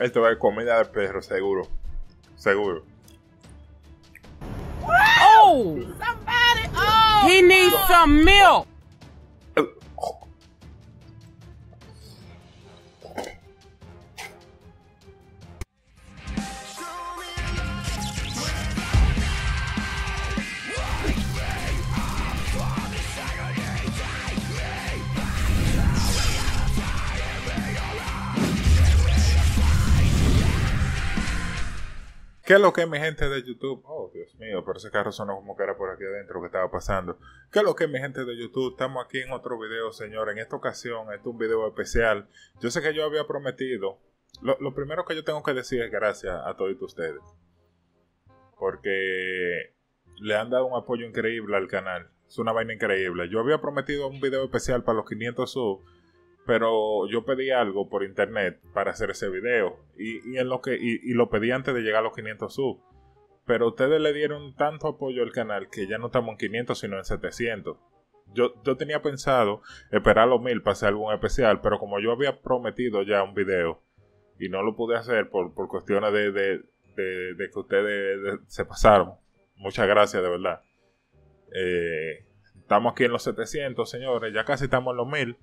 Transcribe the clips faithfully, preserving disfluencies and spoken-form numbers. Esto es comida de perro, seguro. Seguro. Oh! Somebody, oh! He needs some milk! ¿Qué es lo que es, mi gente de YouTube? Oh, Dios mío, pero ese carro sonó como que era por aquí adentro que estaba pasando. ¿Qué es lo que es, mi gente de YouTube? Estamos aquí en otro video, señor. En esta ocasión, este es un video especial. Yo sé que yo había prometido... Lo, lo primero que yo tengo que decir es gracias a todos ustedes. Porque le han dado un apoyo increíble al canal. Es una vaina increíble. Yo había prometido un video especial para los quinientos subs. Pero yo pedí algo por internet para hacer ese video. Y, y, en lo, que, y, y lo pedí antes de llegar a los quinientos subs. Pero ustedes le dieron tanto apoyo al canal que ya no estamos en quinientos sino en setecientos. Yo, yo tenía pensado esperar los mil para hacer algún especial. Pero como yo había prometido ya un video y no lo pude hacer por, por cuestiones de, de, de, de que ustedes de, de, se pasaron. Muchas gracias, de verdad. Eh, estamos aquí en los setecientos, señores. Ya casi estamos en los mil.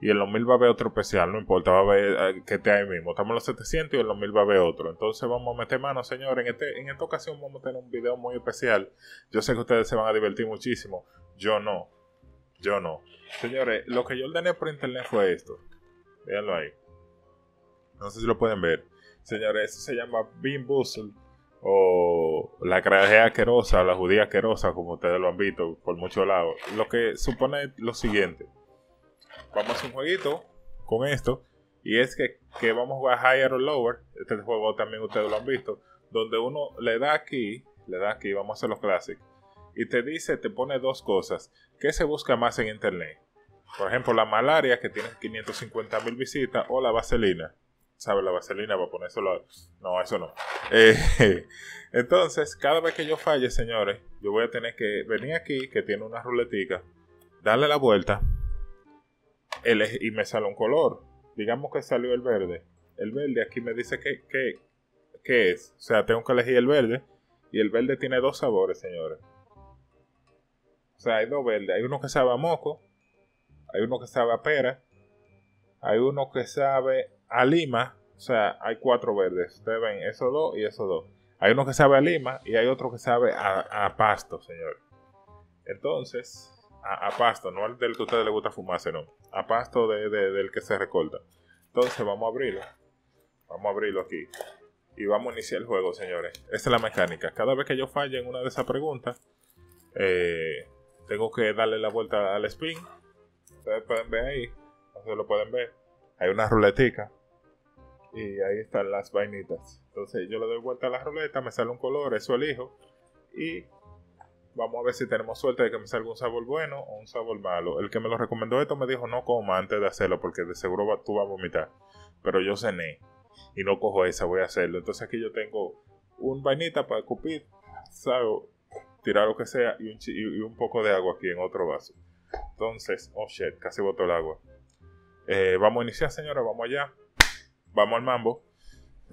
Y en los mil va a haber otro especial, no importa, va a haber que esté ahí mismo. Estamos en los setecientos y en los mil va a haber otro. Entonces vamos a meter mano, señores. En, este, en esta ocasión vamos a tener un video muy especial. Yo sé que ustedes se van a divertir muchísimo. Yo no. Yo no. Señores, lo que yo ordené por internet fue esto. Véanlo ahí. No sé si lo pueden ver. Señores, eso se llama Bean Boozled. O la crajea asquerosa, la judía asquerosa, como ustedes lo han visto por muchos lados. Lo que supone lo siguiente. Vamos a hacer un jueguito con esto. Y es que, que vamos a jugar Higher or Lower. Este juego también ustedes lo han visto. Donde uno le da aquí. Le da aquí, vamos a hacer los clásicos. Y te dice, te pone dos cosas. ¿Qué se busca más en internet? Por ejemplo, la malaria, que tiene quinientas cincuenta mil visitas. O la vaselina. ¿Sabes? La vaselina va a poner eso. No, eso no. Eh, entonces, cada vez que yo falle, señores, yo voy a tener que venir aquí, que tiene una ruletica, darle la vuelta y me sale un color. Digamos que salió el verde. El verde aquí me dice que, que, que es. O sea, tengo que elegir el verde. Y el verde tiene dos sabores, señores. O sea, hay dos verdes. Hay uno que sabe a moco. Hay uno que sabe a pera. Hay uno que sabe a lima. O sea, hay cuatro verdes. Ustedes ven esos dos y esos dos. Hay uno que sabe a lima y hay otro que sabe a, a pasto, señores. Entonces... A, a pasto, no al del que a ustedes les gusta fumarse, no. A pasto de, de, del que se recorta. Entonces vamos a abrirlo. Vamos a abrirlo aquí. Y vamos a iniciar el juego, señores. Esta es la mecánica. Cada vez que yo falle en una de esas preguntas, eh, tengo que darle la vuelta al spin. Ustedes pueden ver ahí. Ustedes lo pueden ver. Hay una ruletica. Y ahí están las vainitas. Entonces yo le doy vuelta a la ruleta, me sale un color, eso elijo. Y... vamos a ver si tenemos suerte de que me salga un sabor bueno o un sabor malo. El que me lo recomendó esto me dijo no coma antes de hacerlo porque de seguro va, tú vas a vomitar. Pero yo cené y no cojo esa, voy a hacerlo. Entonces aquí yo tengo un vainita para escupir, ¿sabes? Tirar lo que sea y un, y un poco de agua aquí en otro vaso. Entonces, oh shit, casi botó el agua. Eh, vamos a iniciar, señora, vamos allá. Vamos al mambo.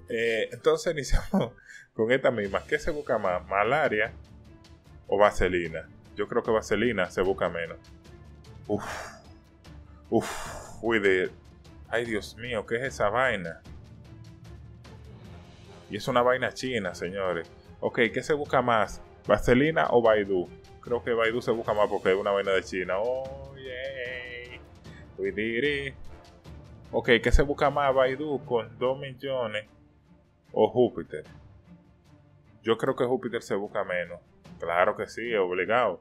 Eh, entonces iniciamos con esta misma. ¿Qué se busca más? Malaria. O vaselina. Yo creo que vaselina se busca menos. Uff. Uff. Uy, de... ay, Dios mío, ¿qué es esa vaina? Y es una vaina china, señores. Ok, ¿qué se busca más? ¿Vaselina o Baidu? Creo que Baidu se busca más porque es una vaina de China. Oh, yeah. We did it. Ok, ¿qué se busca más? ¿Baidu con dos millones o Júpiter? Yo creo que Júpiter se busca menos. Claro que sí, obligado.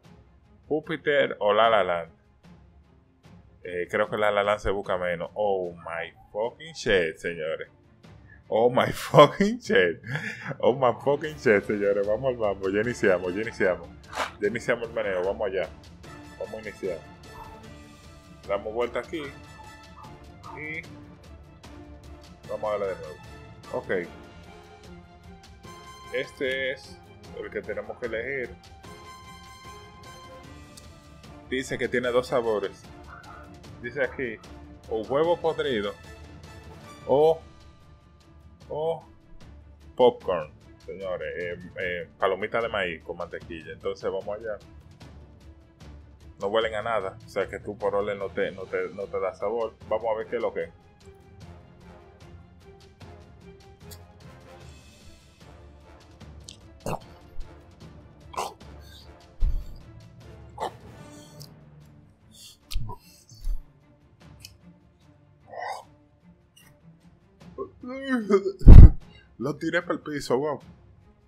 Júpiter o Lalaland. Eh, creo que Lalaland se busca menos. Oh my fucking shit, señores. Oh my fucking shit. Oh my fucking shit, señores. Vamos al mambo. Ya iniciamos, ya iniciamos. Ya iniciamos el meneo. Vamos allá. Vamos a iniciar. Damos vuelta aquí. Y... vamos a darle de nuevo. Ok. Este es... el que tenemos que elegir. Dice que tiene dos sabores. Dice aquí, o huevo podrido o, o o popcorn, señores, eh, eh, palomitas de maíz con mantequilla. Entonces vamos allá. No huelen a nada, o sea que tú por oler no te, no te, no te da sabor. Vamos a ver qué es lo que es. Lo tiré para el piso, wow.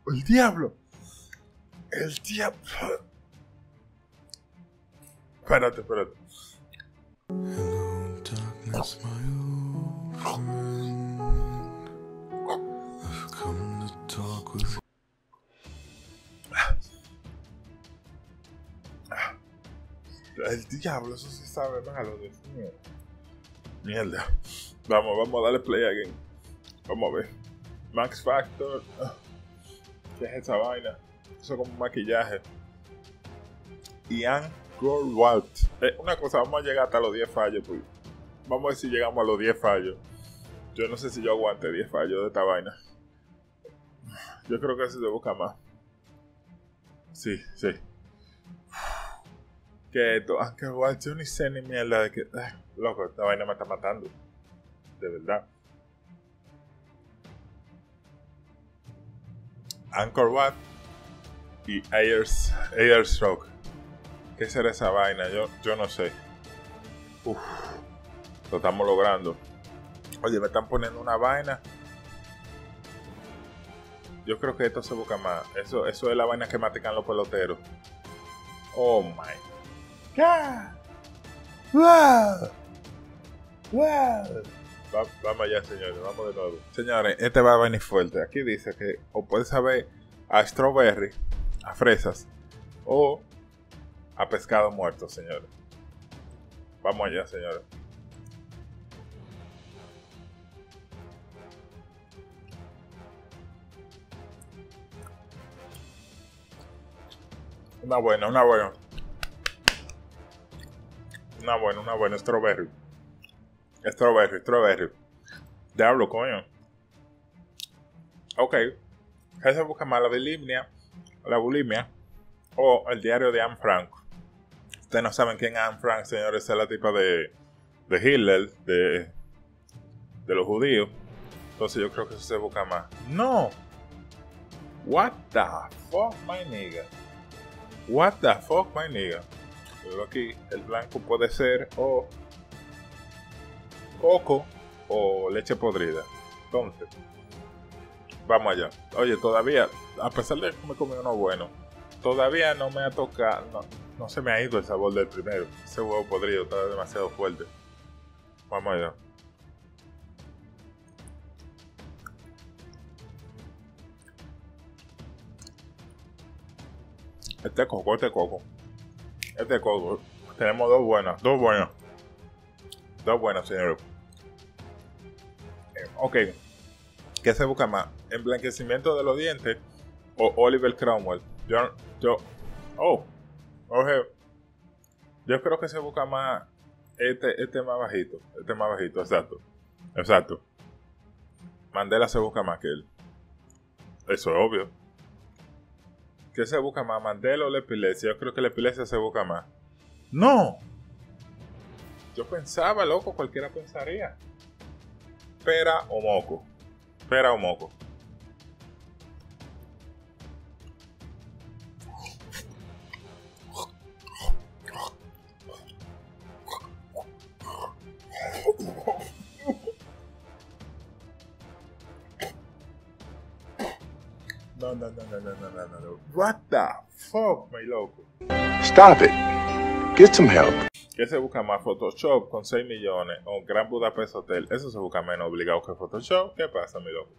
El diablo. El diablo. Espérate, espérate. El diablo, eso sí sabe malo, Dios mío. Mierda. Vamos, vamos a darle play again. Vamos a ver. Max Factor. ¿Qué es esa vaina? Eso es como un maquillaje. Y Anker Wild. Eh, una cosa, vamos a llegar hasta los diez fallos. Pues. Vamos a ver si llegamos a los diez fallos. Yo no sé si yo aguante diez fallos de esta vaina. Yo creo que se busca más. Sí, sí. Que esto, Anker Wild, yo ni sé ni mierda de que. Eh, loco, esta vaina me está matando. De verdad. Anker Wild y Airstroke. ¿Qué será esa vaina? Yo, yo no sé. Uf, lo estamos logrando. Oye, me están poniendo una vaina. Yo creo que esto se busca más. Eso, eso es la vaina que matan los peloteros. Oh my God. Wow. Wow. Va, vamos allá, señores, vamos de nuevo. Señores, este va a venir fuerte. Aquí dice que o puedes saber a strawberry, a fresas o a pescado muerto, señores. Vamos allá, señores. Una buena, una buena. Una buena, una buena, strawberry. Strawberry, strawberry. Diablo, coño. Ok. ¿Qué se busca más? La bulimia, la bulimia o el diario de Anne Frank. Ustedes no saben quién es Anne Frank, señores. Es la tipa de, de Hitler, de, de los judíos. Entonces yo creo que eso se busca más. ¡No! What the fuck, my nigga. What the fuck, my nigga. Pero aquí el blanco puede ser o... Oh, coco o leche podrida. Entonces, vamos allá. Oye, todavía, a pesar de que me comí uno bueno, todavía no me ha tocado, no, no se me ha ido el sabor del primero. Ese huevo podrido está demasiado fuerte. Vamos allá. Este coco, este coco. Este coco. Tenemos dos buenas, dos buenas. Dos buenas, señores. Ok, ¿qué se busca más? ¿Emblanquecimiento de los dientes o Oliver Cromwell? Yo, yo, oh, oje, okay. Yo creo que se busca más este, este más bajito, este más bajito, exacto, exacto. Mandela se busca más que él, eso es obvio. ¿Qué se busca más, Mandela o la epilepsia? Yo creo que la epilepsia se busca más. ¡No! Yo pensaba, loco, cualquiera pensaría. Pera o moco. Pera o moco. No, no, no, no, no, no, no, no. What the fuck, my loco. Stop it. Get some help. ¿Qué se busca más? Photoshop con seis millones o Gran Budapest Hotel. Eso se busca menos obligado que Photoshop. ¿Qué pasa, mi loco?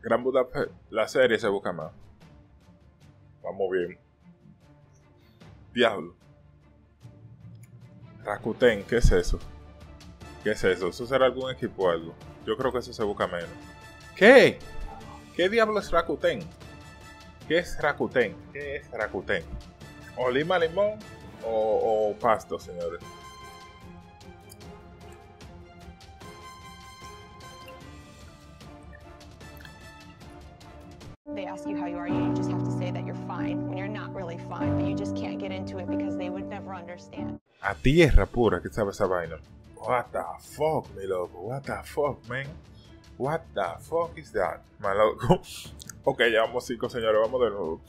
Gran Budapest, la serie se busca más. Vamos bien. Diablo. Rakuten, ¿qué es eso? ¿Qué es eso? ¿Eso será algún equipo o algo? Yo creo que eso se busca menos. ¿Qué? ¿Qué diablo es Rakuten? ¿Qué es Rakuten? ¿Qué es Rakuten? ¿O Lima Limón? O, o pasto, señores. They ask you how you are, you just have to say that you're fine when you're not really fine, but you just can't get into it because they would never understand. A tierra pura que sabe esa vaina. What the fuck, mi loco? What the fuck, man? What the fuck is that? Man, loco. Ok, ya vamos cinco, señores, vamos de nuevo.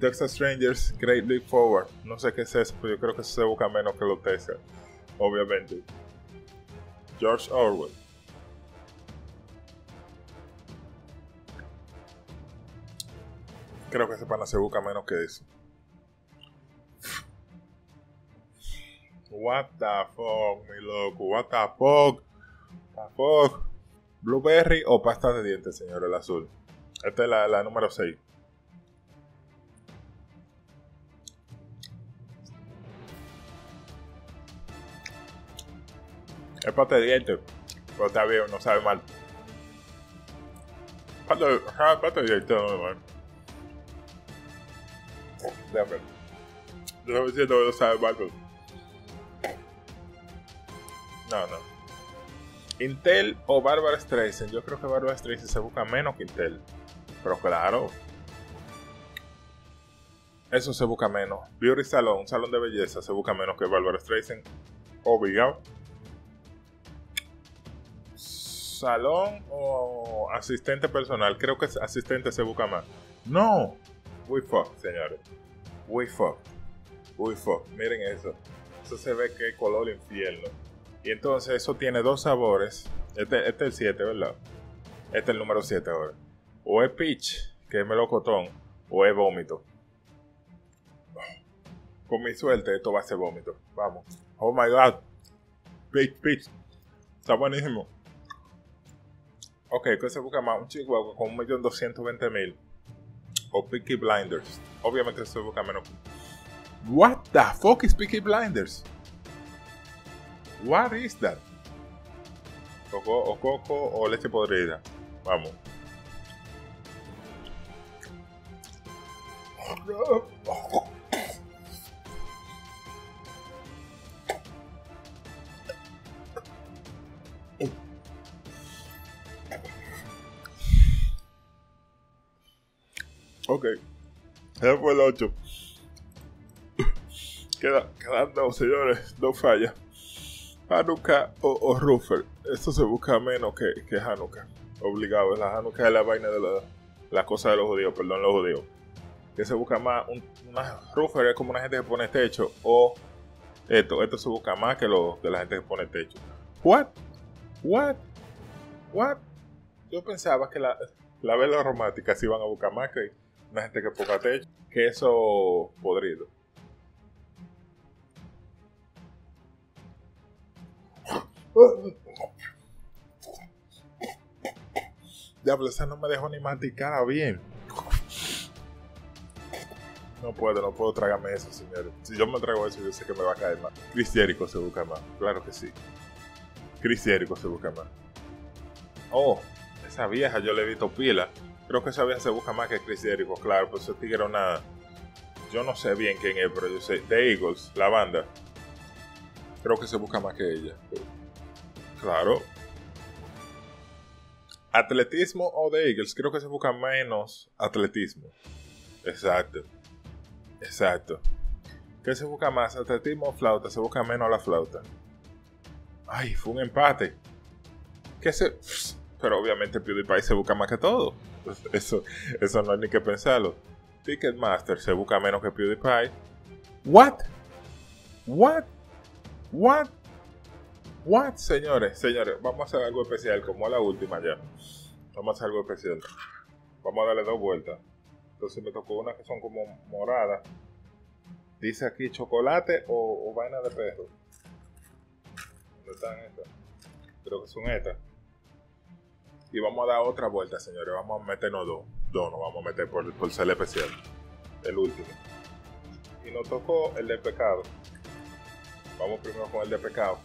Texas Strangers, Great Leap Forward. No sé qué es eso, pero yo creo que eso se busca menos que los Texas, obviamente. George Orwell. Creo que ese pana se busca menos que eso. What the fuck, mi loco. What the fuck. What the fuck. Blueberry o pasta de dientes, señor, el azul. Esta es la, la número seis. Es pasta de dientes. Pero está bien, no sabe mal. Pasta de, pasta de dientes no es mal. Déjame. Yo no siento que no sabe mal, pero... No, no. Intel o Barbara Streisand. Yo creo que Barbara Streisand se busca menos que Intel. Pero claro. Eso se busca menos. Beauty Salon, un salón de belleza, se busca menos que Barbara Streisand. Obligado. Salón o asistente personal. Creo que asistente se busca más. No. We fuck, señores. We fuck. We fuck. Miren eso. Eso se ve que color infierno. Y entonces eso tiene dos sabores. Este, este es el siete, ¿verdad? Este es el número siete ahora. O es peach, que es melocotón, o es vómito. Con mi suerte esto va a ser vómito. Vamos. Oh my god. Peach, peach. Está buenísimo. Ok, ¿qué se busca más? Un chihuahua con un millón doscientos veinte mil. O Peaky Blinders. Obviamente se busca menos. What the fuck is Peaky Blinders? What is that? O, co o coco o leche podrida. Vamos. Ok. Ese fue el ocho. Queda, quedan dos, señores. Dos fallas. Hanukkah o, o Ruffer. Esto se busca menos que, que Hanukkah. Obligado. La Hanukkah es la vaina de la, la cosa de los judíos. Perdón, los judíos. Que se busca más. Un, una Ruffer es como una gente que pone techo. O esto. Esto se busca más que lo de la gente que pone techo. What? What? What? Yo pensaba que la, la vela aromática se iban a buscar más que una gente que ponga techo. Que eso podrido. Diablo, esa no me dejó ni masticar bien. No puedo, no puedo tragarme eso, señores. Si yo me trago eso, yo sé que me va a caer más. Chris Jericho se busca más, claro que sí. Chris Jericho se busca más. Oh, esa vieja yo le he visto pila. Creo que esa vieja se busca más que Chris Jericho, claro. Pues ese tigre nada. Yo no sé bien quién es, pero yo sé. The Eagles, la banda. Creo que se busca más que ella. Claro. Atletismo o The Eagles. Creo que se busca menos atletismo. Exacto. Exacto. ¿Qué se busca más? ¿Atletismo o flauta? Se busca menos la flauta. Ay, fue un empate. ¿Qué se...? Pero obviamente PewDiePie se busca más que todo. Eso, eso no hay ni que pensarlo. Ticketmaster se busca menos que PewDiePie. What? What? What? What, señores, señores, vamos a hacer algo especial, como a la última ya. Vamos a hacer algo especial. Vamos a darle dos vueltas. Entonces me tocó una que son como moradas. Dice aquí chocolate o, o vaina de perro. ¿Dónde están estas? Creo que son estas. Y vamos a dar otra vuelta, señores. Vamos a meternos dos. Dos nos vamos a meter por, por ser especial. El último. Y nos tocó el de pecado. Vamos primero con el de pecado.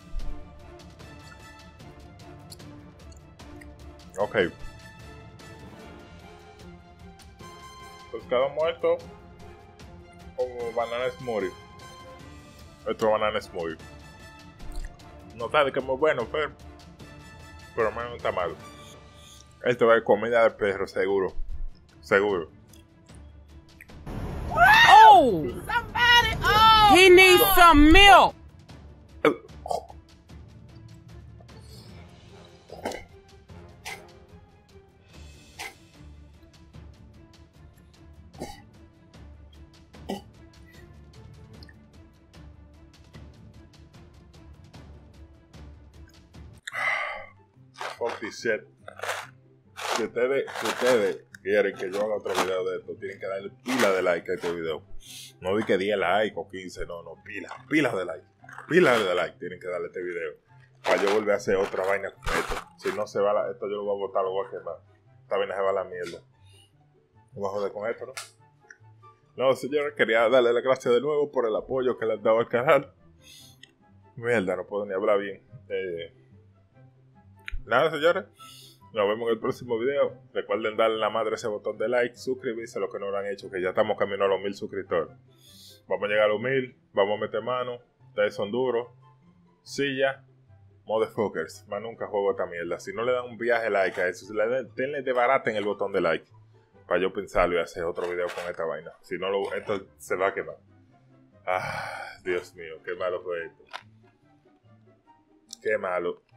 Ok. Pescado muerto o banana smoothie. Otro banana smoothie. No está de que es muy bueno, pero pero menos está malo. Esto va a ser comida de perro, seguro. Seguro. Oh! Somebody, oh! He needs some milk! Fuck this shit. Si ustedes, si ustedes quieren que yo haga otro video de esto, tienen que darle pila de like a este video. No di que diez likes o quince, no, no, pila, pila de like. Pila de like tienen que darle a este video. Para yo volver a hacer otra vaina con esto. Si no se va la, esto, yo lo voy a botar, lo voy a quemar. Esta vaina se va a la mierda. No voy a joder con esto, ¿no? No, señores, quería darle las gracias de nuevo por el apoyo que le han dado al canal. Mierda, no puedo ni hablar bien. Eh, nada, señores. Nos vemos en el próximo video. Recuerden darle la madre a ese botón de like, suscribirse a los que no lo han hecho, que ya estamos camino a los mil suscriptores. Vamos a llegar a los mil, vamos a meter mano. Ustedes son duros. Silla, motherfuckers. Más nunca juego esta mierda. Si no le dan un viaje like a eso, si le den, denle de barata en el botón de like. Para yo pensarlo y hacer otro video con esta vaina. Si no, lo, esto se va a quemar. Ah, Dios mío, qué malo fue esto. Qué malo.